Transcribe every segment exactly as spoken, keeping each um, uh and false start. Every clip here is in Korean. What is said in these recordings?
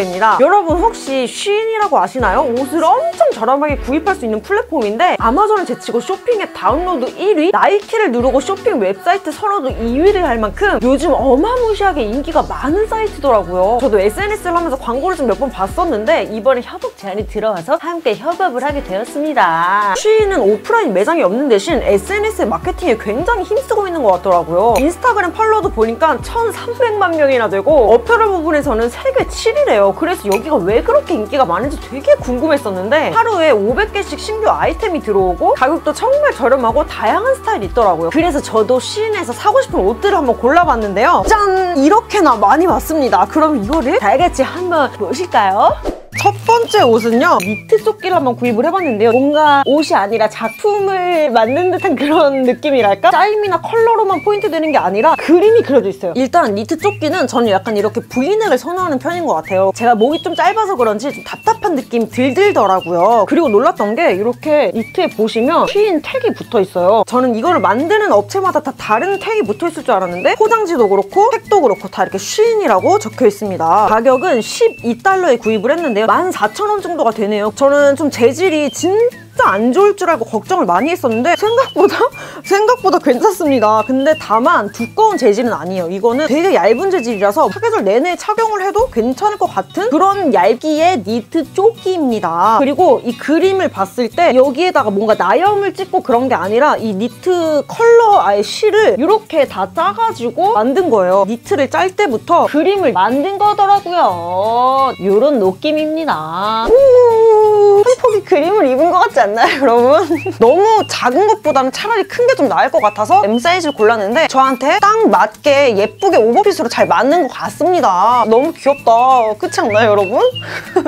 컬러입니다. 여러분 혹시 쉰이라고 아시나요? 옷을 엄청 저렴하게 구입할 수 있는 플랫폼인데 아마존을 제치고 쇼핑앱 다운로드 일 위, 나이키를 누르고 쇼핑 웹사이트 선호도 이 위를 할 만큼 요즘 어마무시하게 인기가 많은 사이트더라고요. 저도 에스엔에스를 하면서 광고를 좀 몇 번 봤었는데 이번에 협업 제안이 들어와서 함께 협업을 하게 되었습니다. 쉬인은 오프라인 매장이 없는 대신 에스엔에스 마케팅에 굉장히 힘쓰고 있는 것 같더라고요. 인스타그램 팔로워도 보니까 천삼백만 명이나 되고 어페러 부분에서는 세계 칠 위래요. 그래서 여기가 왜 그렇게 인기가 많은지 되게 궁금했었는데 하루에 오백 개씩 신규 아이템이 들어오고 가격도 정말 저렴하고 다양한 스타일이 있더라고요. 그래서 저도 쉬인에서 사고 싶은 옷들을 한번 골라봤는데요. 짠! 이렇게나 많이 왔습니다. 그럼 이거를 다 같이 한번 보실까요? 첫 번째 옷은요, 니트 조끼를 한번 구입을 해봤는데요. 뭔가 옷이 아니라 작품을 만든 듯한 그런 느낌이랄까? 짜임이나 컬러로만 포인트 되는 게 아니라 그림이 그려져 있어요. 일단 니트 조끼는 저는 약간 이렇게 브이넥을 선호하는 편인 것 같아요. 제가 목이 좀 짧아서 그런지 좀 답답한 느낌 들들더라고요. 그리고 놀랐던 게 이렇게 니트에 보시면 쉬인 택이 붙어 있어요. 저는 이거를 만드는 업체마다 다 다른 택이 붙어 있을 줄 알았는데 포장지도 그렇고 택도 그렇고 다 이렇게 쉬인이라고 적혀 있습니다. 가격은 십이 달러에 구입을 했는데요. 만 사천 원 정도가 되네요. 저는 좀 재질이 진짜 진짜 안 좋을 줄 알고 걱정을 많이 했었는데 생각보다 생각보다 괜찮습니다. 근데 다만 두꺼운 재질은 아니에요. 이거는 되게 얇은 재질이라서 사계절 내내 착용을 해도 괜찮을 것 같은 그런 얇기의 니트 조끼입니다. 그리고 이 그림을 봤을 때 여기에다가 뭔가 나염을 찍고 그런 게 아니라 이 니트 컬러 아예 실을 이렇게 다 짜가지고 만든 거예요. 니트를 짤 때부터 그림을 만든 거더라고요. 이런 느낌입니다. 오, 한 폭의 그림을 입은 것 같지 않나요? 않나요, 여러분? 너무 작은 것보다는 차라리 큰 게 좀 나을 것 같아서 M 사이즈를 골랐는데 저한테 딱 맞게 예쁘게 오버핏으로 잘 맞는 것 같습니다. 너무 귀엽다. 그렇지 않나요, 여러분?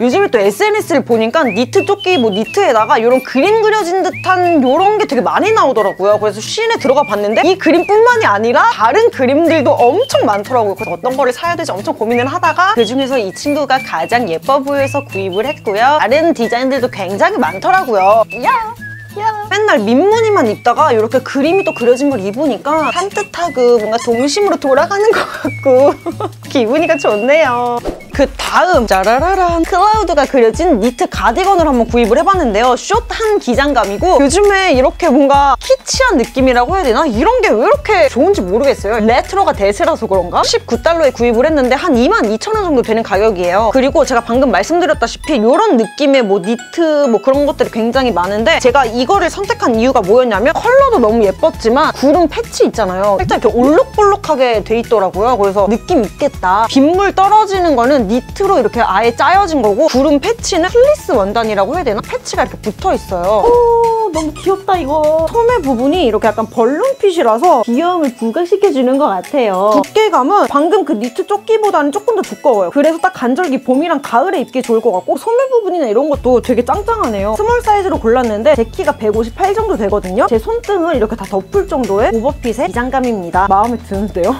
요즘에 또 에스엔에스를 보니까 니트 조끼, 뭐 니트에다가 이런 그림 그려진 듯한 이런 게 되게 많이 나오더라고요. 그래서 쉬인에 들어가 봤는데 이 그림뿐만이 아니라 다른 그림들도 엄청 많더라고요. 그래서 어떤 거를 사야 될지 엄청 고민을 하다가 그중에서 이 친구가 가장 예뻐 보여서 구입을 했고요. 다른 디자인들도 굉장히 많더라고요. 야! 야! 맨날 민무늬만 입다가 이렇게 그림이 또 그려진 걸 입으니까 산뜻하고 뭔가 동심으로 돌아가는 것 같고 이렇게 입으니까 좋네요. 그 다음 짜라라란 클라우드가 그려진 니트 가디건을 한번 구입을 해봤는데요. 숏한 기장감이고 요즘에 이렇게 뭔가 키치한 느낌이라고 해야 되나? 이런 게 왜 이렇게 좋은지 모르겠어요. 레트로가 대세라서 그런가? 십구 달러에 구입을 했는데 한 이만 이천 원 정도 되는 가격이에요. 그리고 제가 방금 말씀드렸다시피 이런 느낌의 뭐 니트 뭐 그런 것들이 굉장히 많은데 제가 이거를 선택한 이유가 뭐였냐면 컬러도 너무 예뻤지만 구름 패치 있잖아요. 살짝 이렇게 올록볼록하게 돼 있더라고요. 그래서 느낌 있겠다. 빗물 떨어지는 거는 니트로 이렇게 아예 짜여진 거고 구름 패치는 플리스 원단이라고 해야 되나? 패치가 이렇게 붙어있어요. 오, 너무 귀엽다 이거. 소매 부분이 이렇게 약간 벌룬핏이라서 귀여움을 부각시켜주는 것 같아요. 두께감은 방금 그 니트 조끼보다는 조금 더 두꺼워요. 그래서 딱 간절기 봄이랑 가을에 입기 좋을 것 같고 소매 부분이나 이런 것도 되게 짱짱하네요. 스몰 사이즈로 골랐는데 제 키가 백오십팔 정도 되거든요. 제 손등을 이렇게 다 덮을 정도의 오버핏의 기장감입니다. 마음에 드는데요?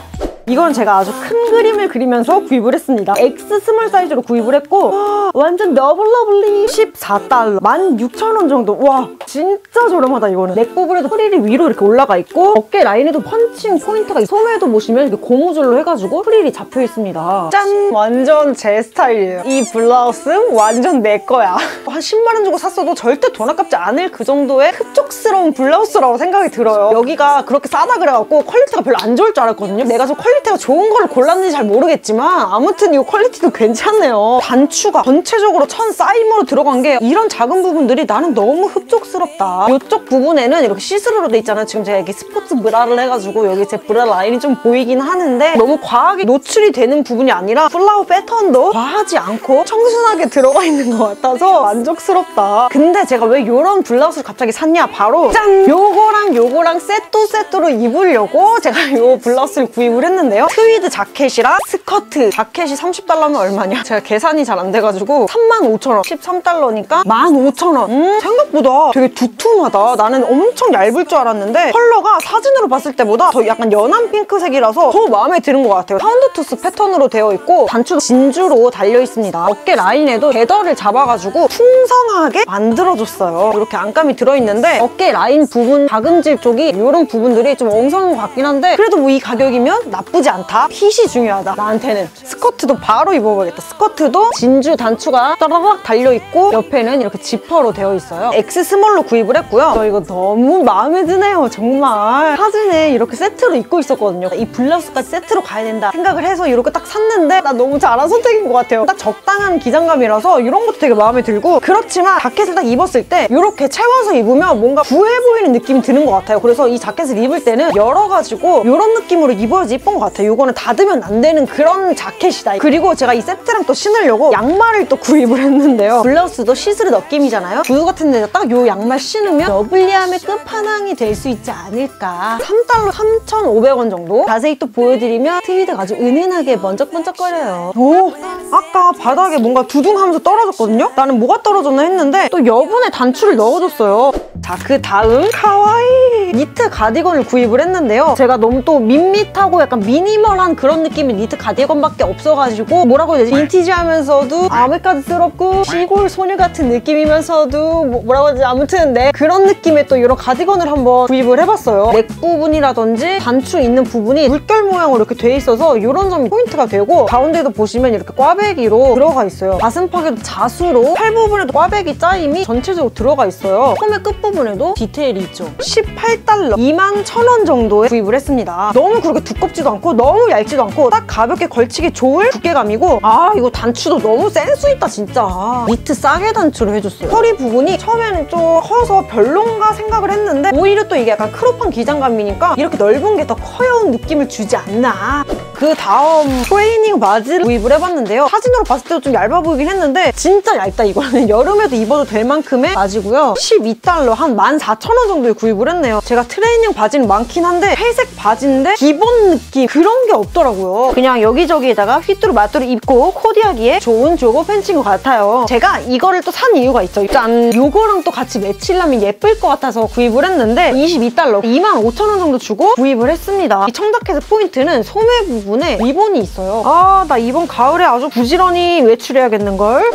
이건 제가 아주 큰 그림을 그리면서 구입을 했습니다. X 스몰 사이즈로 구입을 했고 와, 완전 너블 러블리. 십사 달러, 만 육천 원 정도. 와 진짜 저렴하다 이거는. 넥 부분에도 프릴이 위로 이렇게 올라가 있고 어깨 라인에도 펀칭 포인트가 있고 소매도 보시면 이렇게 고무줄로 해가지고 프릴이 잡혀 있습니다. 짠! 완전 제 스타일이에요. 이 블라우스 완전 내 거야. 한 십만 원 주고 샀어도 절대 돈 아깝지 않을 그 정도의 흡족스러운 블라우스라고 생각이 들어요. 여기가 그렇게 싸다 그래갖고 퀄리티가 별로 안 좋을 줄 알았거든요. 내가 저 퀄리티 퀄리티가 좋은 거를 골랐는지 잘 모르겠지만 아무튼 이 퀄리티도 괜찮네요. 단추가 전체적으로 천 쌓임으로 들어간 게 이런 작은 부분들이 나는 너무 흡족스럽다. 이쪽 부분에는 이렇게 시스루로 돼 있잖아요. 지금 제가 이렇게 스포츠 브라를 해가지고 여기 제 브라 라인이 좀 보이긴 하는데 너무 과하게 노출이 되는 부분이 아니라 플라워 패턴도 과하지 않고 청순하게 들어가 있는 것 같아서 만족스럽다. 근데 제가 왜 이런 블라우스를 갑자기 샀냐? 바로 짠! 요거랑 요거랑 세트 세트로 입으려고 제가 요 블라우스를 구입을 했는데 트위드 자켓이랑 스커트. 자켓이 삼십 달러면 얼마냐? 제가 계산이 잘 안 돼가지고 삼만 오천 원. 십삼 달러니까 만 오천 원. 음, 생각보다 되게 되게 두툼하다. 나는 엄청 얇을 줄 알았는데 컬러가 사진으로 봤을 때보다 더 약간 연한 핑크색이라서 더 마음에 드는 것 같아요. 파운드투스 패턴으로 되어 있고 단추 진주로 달려 있습니다. 어깨 라인에도 베더를 잡아가지고 풍성하게 만들어줬어요. 이렇게 안감이 들어있는데 어깨 라인 부분, 박음질 쪽이 이런 부분들이 좀 엉성한 것 같긴 한데 그래도 뭐 이 가격이면 나쁘지 않다. 핏이 중요하다. 나한테는 스커트도 바로 입어봐야겠다. 스커트도 진주 단추가 따라락 달려있고 옆에는 이렇게 지퍼로 되어 있어요. 엑스 스몰로 구입을 했고요. 저 이거 너무 마음에 드네요. 정말 사진에 이렇게 세트로 입고 있었거든요. 이 블라우스까지 세트로 가야 된다 생각을 해서 이렇게 딱 샀는데 나 너무 잘한 선택인 것 같아요. 딱 적당한 기장감이라서 이런 것도 되게 마음에 들고, 그렇지만 자켓을 딱 입었을 때 이렇게 채워서 입으면 뭔가 부해 보이는 느낌이 드는 것 같아요. 그래서 이 자켓을 입을 때는 열어가지고 이런 느낌으로 입어야지 예쁜 것 같아요. 이거는 닫으면 안 되는 그런 자켓이다. 그리고 제가 이 세트랑 또 신으려고 양말을 또 구입을 했는데요. 블라우스도 시스루 느낌이잖아요. 구두 같은 데서 딱 이 양말 신으면 러블리함의 끝판왕이 될 수 있지 않을까. 삼 달러 삼천오백 원 정도. 자세히 또 보여드리면 트위드가 아주 은은하게 번쩍번쩍거려요. 오! 아까 바닥에 뭔가 두둥하면서 떨어졌거든요? 나는 뭐가 떨어졌나 했는데 또 여분의 단추를 넣어줬어요. 자, 그 다음 카와이! 니트 가디건을 구입을 했는데요. 제가 너무 또 밋밋하고 약간 미니멀한 그런 느낌의 니트 가디건밖에 없어가지고 뭐라고 해야 되지? 빈티지하면서도 아메카드스럽고 시골 소녀 같은 느낌이면서도 뭐, 뭐라고 해야 되지? 아무튼 네, 그런 느낌의 또 이런 가디건을 한번 구입을 해봤어요. 넥 부분이라든지 단추 있는 부분이 물결 모양으로 이렇게 돼 있어서 이런 점이 포인트가 되고, 가운데도 보시면 이렇게 꽈배기로 들어가 있어요. 가슴팍에도 자수로, 팔 부분에도 꽈배기 짜임이 전체적으로 들어가 있어요. 소매 끝부분에도 디테일이 있죠. 십팔 달러 이만 천 원 정도에 구입을 했습니다. 너무 그렇게 두껍지도 않고 너무 얇지도 않고 딱 가볍게 걸치기 좋을 두께감이고, 아 이거 단추도 너무 센스 있다 진짜. 니트 싸게 단추로 해줬어요. 허리 부분이 처음에는 좀 커서 별론가 생각을 했는데 오히려 또 이게 약간 크롭한 기장감이니까 이렇게 넓은 게 더 커여온 느낌을 주지 않나. 그 다음 트레이닝 바지를 구입을 해봤는데요. 사진으로 봤을 때도 좀 얇아 보이긴 했는데 진짜 얇다. 이거는 여름에도 입어도 될 만큼의 바지고요. 십이 달러 한 만 사천 원 정도에 구입을 했네요. 제가 트레이닝 바지는 많긴 한데 회색 바지인데 기본 느낌 그런 게 없더라고요. 그냥 여기저기에다가 휘뚜루마뚜루 입고 코디하기에 좋은 조거 팬츠인 것 같아요. 제가 이거를 또 산 이유가 있죠. 일단 요거랑 또 같이 매치려면 예쁠 것 같아서 구입을 했는데 이십이 달러 이만 오천 원 정도 주고 구입을 했습니다. 이 청자켓의 포인트는 소매 부분 리본이 있어요. 아, 나 이번 가을에 아주 부지런히 외출해야겠는걸?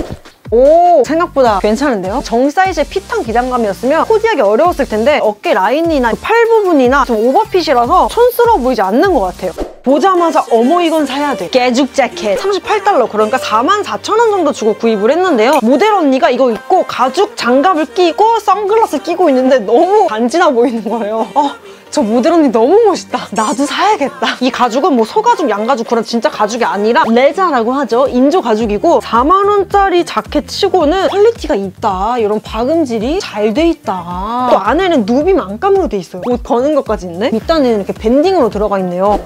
오, 생각보다 괜찮은데요? 정 사이즈의 핏한 기장감이었으면 코디하기 어려웠을 텐데 어깨 라인이나 팔 부분이나 좀 오버핏이라서 촌스러워 보이지 않는 것 같아요. 보자마자 어머 이건 사야 돼. 깨죽 자켓 삼십팔 달러 그러니까 사만 사천 원 정도 주고 구입을 했는데요. 모델 언니가 이거 입고 가죽 장갑을 끼고 선글라스 끼고 있는데 너무 간지나 보이는 거예요. 어, 저 모델 언니 너무 멋있다. 나도 사야겠다. 이 가죽은 뭐 소가죽, 양가죽 그런 진짜 가죽이 아니라 레자라고 하죠. 인조 가죽이고 사만 원짜리 자켓 치고는 퀄리티가 있다. 이런 박음질이 잘 돼 있다. 또 안에는 누빔 안감으로 돼 있어요. 옷 거는 것까지 있네. 밑단에는 이렇게 밴딩으로 들어가 있네요.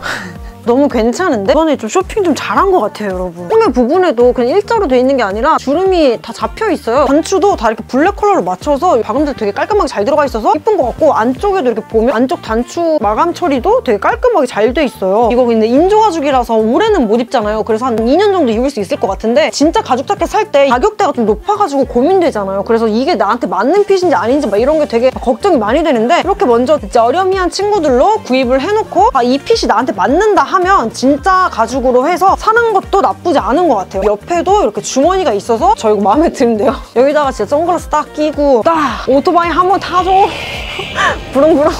너무 괜찮은데? 이번에 좀 쇼핑 좀 잘한 것 같아요, 여러분. 소매 부분에도 그냥 일자로 돼 있는 게 아니라 주름이 다 잡혀 있어요. 단추도 다 이렇게 블랙 컬러로 맞춰서 박음질 되게 깔끔하게 잘 들어가 있어서 예쁜 것 같고, 안쪽에도 이렇게 보면 안쪽 단추 마감 처리도 되게 깔끔하게 잘 돼 있어요. 이거 근데 인조 가죽이라서 올해는 못 입잖아요. 그래서 한 이 년 정도 입을 수 있을 것 같은데 진짜 가죽 자켓 살 때 가격대가 좀 높아가지고 고민되잖아요. 그래서 이게 나한테 맞는 핏인지 아닌지 막 이런 게 되게 걱정이 많이 되는데 이렇게 먼저 진짜 저렴이한 친구들로 구입을 해놓고 아, 이 핏이 나한테 맞는다 하면 진짜 가죽으로 해서 사는 것도 나쁘지 않은 것 같아요. 옆에도 이렇게 주머니가 있어서 저 이거 마음에 드는데요. 여기다가 진짜 선글라스 딱 끼고 딱 오토바이 한번 타줘. 부릉부릉.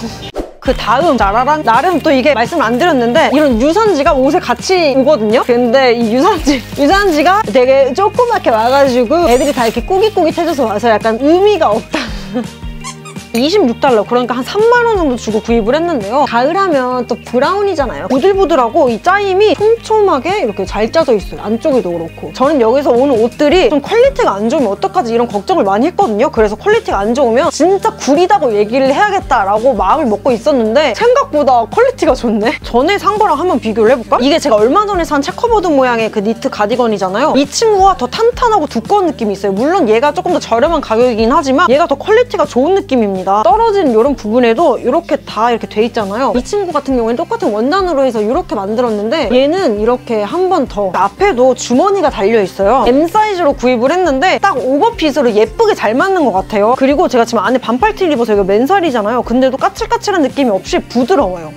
그 다음 자라란. 나름 또 이게 말씀을 안 드렸는데 이런 유산지가 옷에 같이 오거든요. 근데 이 유산지 유산지가 되게 조그맣게 와가지고 애들이 다 이렇게 꾸깃꾸깃해져서 와서 약간 의미가 없다. 이십육 달러 그러니까 한 삼만 원 정도 주고 구입을 했는데요. 가을하면 또 브라운이잖아요. 부들부들하고 이 짜임이 촘촘하게 이렇게 잘 짜져 있어요. 안쪽에도 그렇고. 저는 여기서 오는 옷들이 좀 퀄리티가 안 좋으면 어떡하지 이런 걱정을 많이 했거든요. 그래서 퀄리티가 안 좋으면 진짜 구리다고 얘기를 해야겠다라고 마음을 먹고 있었는데 생각보다 퀄리티가 좋네. 전에 산 거랑 한번 비교를 해볼까? 이게 제가 얼마 전에 산 체커보드 모양의 그 니트 가디건이잖아요. 이 친구가 더 탄탄하고 두꺼운 느낌이 있어요. 물론 얘가 조금 더 저렴한 가격이긴 하지만 얘가 더 퀄리티가 좋은 느낌입니다. 있습니다. 떨어진 이런 부분에도 이렇게 다 이렇게 돼 있잖아요. 이 친구 같은 경우에는 똑같은 원단으로 해서 이렇게 만들었는데 얘는 이렇게 한 번 더 앞에도 주머니가 달려있어요. M 사이즈로 구입을 했는데 딱 오버핏으로 예쁘게 잘 맞는 것 같아요. 그리고 제가 지금 안에 반팔티를 입어서 이거 맨살이잖아요. 근데도 까칠까칠한 느낌이 없이 부드러워요.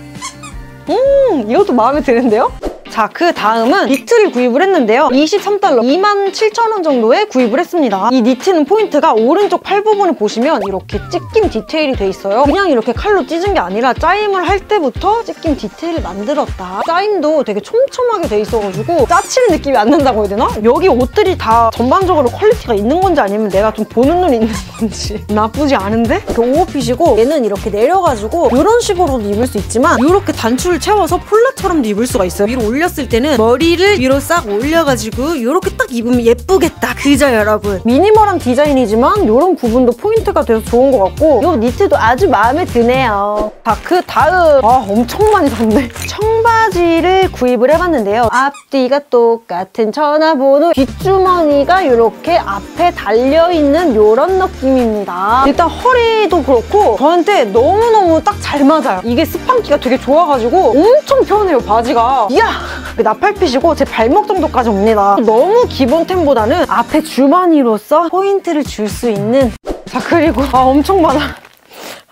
음, 이것도 마음에 드는데요? 자, 그 다음은 니트를 구입을 했는데요. 이십삼 달러, 이만 칠천 원 정도에 구입을 했습니다. 이 니트는 포인트가 오른쪽 팔 부분을 보시면 이렇게 찢김 디테일이 돼 있어요. 그냥 이렇게 칼로 찢은 게 아니라 짜임을 할 때부터 찢김 디테일을 만들었다. 짜임도 되게 촘촘하게 돼 있어가지고 짜치는 느낌이 안 난다고 해야 되나? 여기 옷들이 다 전반적으로 퀄리티가 있는 건지 아니면 내가 좀 보는 눈이 있는 건지 나쁘지 않은데? 이렇게 오버핏이고 얘는 이렇게 내려가지고 이런 식으로도 입을 수 있지만 이렇게 단추를 채워서 폴라처럼도 입을 수가 있어요. 위로 올려 올렸을 때는 머리를 위로 싹 올려가지고 이렇게 딱 입으면 예쁘겠다. 그죠 여러분? 미니멀한 디자인이지만 이런 부분도 포인트가 돼서 좋은 것 같고 이 니트도 아주 마음에 드네요. 자, 그 다음 아 엄청 많이 샀네. 청바지를 구입을 해봤는데요. 앞뒤가 똑같은 전화번호, 뒷주머니가 이렇게 앞에 달려있는 이런 느낌입니다. 일단 허리도 그렇고 저한테 너무너무 딱 잘 맞아요. 이게 스판기가 되게 좋아가지고 엄청 편해요. 바지가 이야! 나팔핏이고 제 발목 정도까지 옵니다. 너무 기본템보다는 앞에 주머니로서 포인트를 줄 수 있는. 자, 그리고 아 엄청 많아.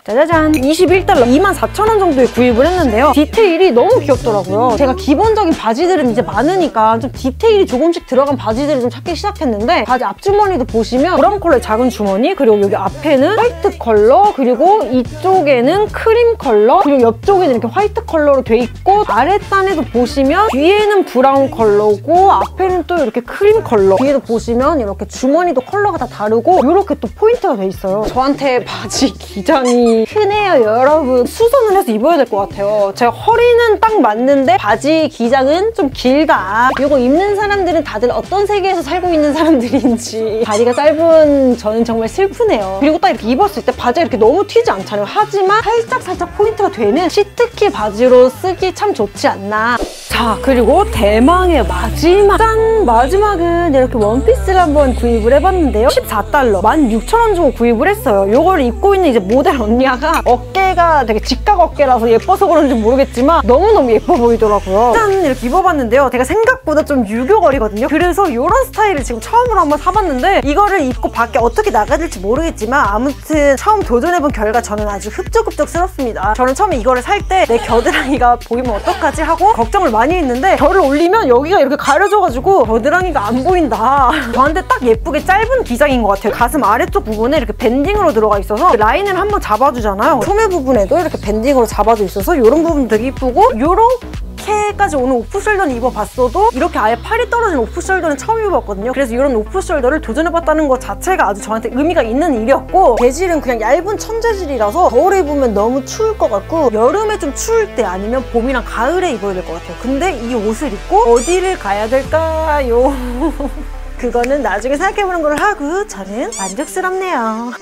짜자잔. 이십일 달러, 이만 사천 원 정도에 구입을 했는데요. 디테일이 너무 귀엽더라고요. 제가 기본적인 바지들은 이제 많으니까 좀 디테일이 조금씩 들어간 바지들을 좀 찾기 시작했는데 바지 앞주머니도 보시면 브라운 컬러의 작은 주머니, 그리고 여기 앞에는 화이트 컬러, 그리고 이쪽에는 크림 컬러, 그리고 옆쪽에는 이렇게 화이트 컬러로 돼 있고 아랫단에도 보시면 뒤에는 브라운 컬러고 앞에는 또 이렇게 크림 컬러, 뒤에도 보시면 이렇게 주머니도 컬러가 다 다르고 이렇게 또 포인트가 돼 있어요. 저한테 바지 기장이 크네요 여러분. 수선을 해서 입어야 될 것 같아요. 제가 허리는 딱 맞는데 바지 기장은 좀 길다. 이거 입는 사람들은 다들 어떤 세계에서 살고 있는 사람들인지. 다리가 짧은 저는 정말 슬프네요. 그리고 딱 이렇게 입었을 때 바지가 이렇게 너무 튀지 않잖아요. 하지만 살짝살짝 살짝 포인트가 되는 시트키 바지로 쓰기 참 좋지 않나. 자, 그리고 대망의 마지막! 짠! 마지막은 이렇게 원피스를 한번 구입을 해봤는데요. 십사 달러, 만 육천 원 주고 구입을 했어요. 이걸 입고 있는 이제 모델 언니 언니가 어깨가 되게 직각 어깨라서 예뻐서 그런지 모르겠지만 너무너무 예뻐 보이더라고요. 짠! 이렇게 입어봤는데요. 제가 생각보다 좀 유교걸이거든요. 그래서 이런 스타일을 지금 처음으로 한번 사봤는데 이거를 입고 밖에 어떻게 나가야 될지 모르겠지만 아무튼 처음 도전해본 결과 저는 아주 흡족흡족스럽습니다. 저는 처음에 이거를 살 때 내 겨드랑이가 보이면 어떡하지 하고 걱정을 많이 했는데 결을 올리면 여기가 이렇게 가려져가지고 겨드랑이가 안 보인다. 저한테 딱 예쁘게 짧은 기장인 것 같아요. 가슴 아래쪽 부분에 이렇게 밴딩으로 들어가 있어서 라인을 한번 잡아 주잖아요. 소매 부분에도 이렇게 밴딩으로 잡아져 있어서 이런 부분 되게 이쁘고 이렇게까지 오는 오프숄더는 입어봤어도 이렇게 아예 팔이 떨어진 오프숄더는 처음 입어봤거든요. 그래서 이런 오프숄더를 도전해봤다는 것 자체가 아주 저한테 의미가 있는 일이었고 재질은 그냥 얇은 천재질이라서 겨울에 입으면 너무 추울 것 같고 여름에 좀 추울 때 아니면 봄이랑 가을에 입어야 될 것 같아요. 근데 이 옷을 입고 어디를 가야 될까요? 그거는 나중에 생각해보는 걸 하고 저는 만족스럽네요.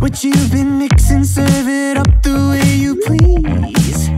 What you've been mixing, serve it up the way you please.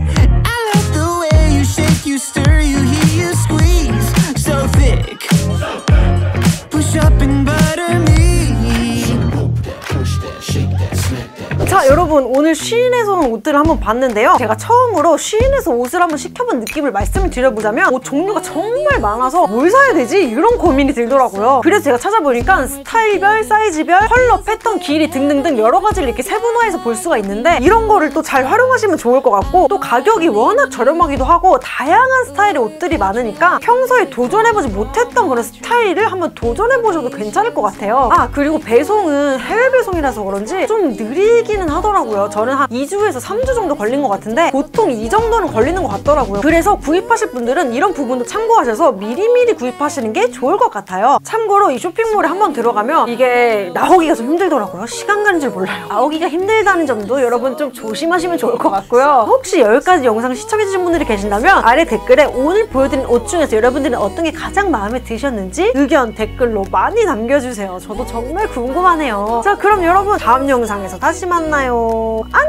오늘 쉬인에서 온 옷들을 한번 봤는데요. 제가 처음으로 쉬인에서 옷을 한번 시켜본 느낌을 말씀을 드려보자면 옷 종류가 정말 많아서 뭘 사야 되지? 이런 고민이 들더라고요. 그래서 제가 찾아보니까 스타일별, 사이즈별, 컬러, 패턴, 길이 등등등 여러 가지를 이렇게 세분화해서 볼 수가 있는데 이런 거를 또 잘 활용하시면 좋을 것 같고 또 가격이 워낙 저렴하기도 하고 다양한 스타일의 옷들이 많으니까 평소에 도전해보지 못했던 그런 스타일을 한번 도전해보셔도 괜찮을 것 같아요. 아, 그리고 배송은 해외 배송이라서 그런지 좀 느리기는 하더라고요. 저는 한 이 주에서 삼 주 정도 걸린 것 같은데 보통 이 정도는 걸리는 것 같더라고요. 그래서 구입하실 분들은 이런 부분도 참고하셔서 미리미리 구입하시는 게 좋을 것 같아요. 참고로 이 쇼핑몰에 한번 들어가면 이게 나오기가 좀 힘들더라고요. 시간 가는 줄 몰라요. 나오기가 힘들다는 점도 여러분 좀 조심하시면 좋을 것 같고요. 혹시 여기까지 영상 시청해주신 분들이 계신다면 아래 댓글에 오늘 보여드린 옷 중에서 여러분들은 어떤 게 가장 마음에 드셨는지 의견 댓글로 많이 남겨주세요. 저도 정말 궁금하네요. 자, 그럼 여러분 다음 영상에서 다시 만나요. 안녕.